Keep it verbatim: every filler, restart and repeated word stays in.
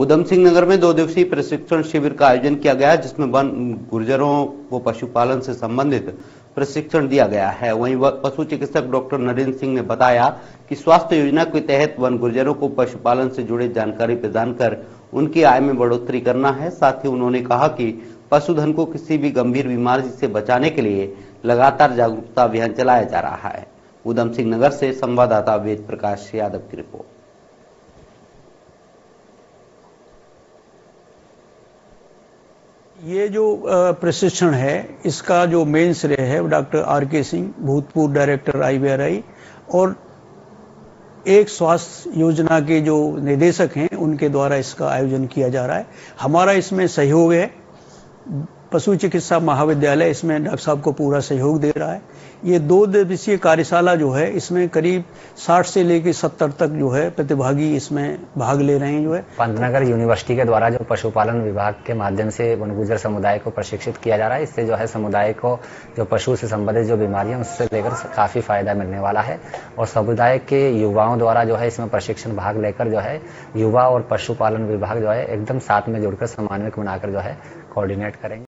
उधम सिंह नगर में दो दिवसीय प्रशिक्षण शिविर का आयोजन किया गया जिसमें वन गुर्जरों को पशुपालन से संबंधित प्रशिक्षण दिया गया है। वहीं पशु चिकित्सक डॉक्टर नरेंद्र सिंह ने बताया कि स्वास्थ्य योजना के तहत वन गुर्जरों को पशुपालन से जुड़े जानकारी प्रदान कर उनकी आय में बढ़ोतरी करना है। साथ ही उन्होंने कहा कि पशुधन को किसी भी गंभीर बीमारी से बचाने के लिए लगातार जागरूकता अभियान चलाया जा रहा है। उधम सिंह नगर से संवाददाता वेद प्रकाश यादव की रिपोर्ट। ये जो प्रशिक्षण है इसका जो मेन श्रेय है डॉक्टर आर के सिंह, भूतपूर्व director I B R I और एक स्वास्थ्य योजना के जो निदेशक हैं उनके द्वारा इसका आयोजन किया जा रहा है। हमारा इसमें सहयोग है, पशु चिकित्सा महाविद्यालय इसमें डॉक्टर साहब को पूरा सहयोग दे रहा है। ये दो दिवसीय कार्यशाला जो है इसमें करीब साठ से लेकर सत्तर तक जो है प्रतिभागी इसमें भाग ले रहे हैं। जो है पंतनगर यूनिवर्सिटी के द्वारा जो पशुपालन विभाग के माध्यम से वन गुर्जर समुदाय को प्रशिक्षित किया जा रहा है, इससे जो है समुदाय को जो पशु से संबंधित जो बीमारियां उससे लेकर काफी फायदा मिलने वाला है। और समुदाय के युवाओं द्वारा जो है इसमें प्रशिक्षण भाग लेकर जो है युवा और पशुपालन विभाग जो है एकदम साथ में जुड़कर समन्वय बनाकर जो है कोऑर्डिनेट करेंगे।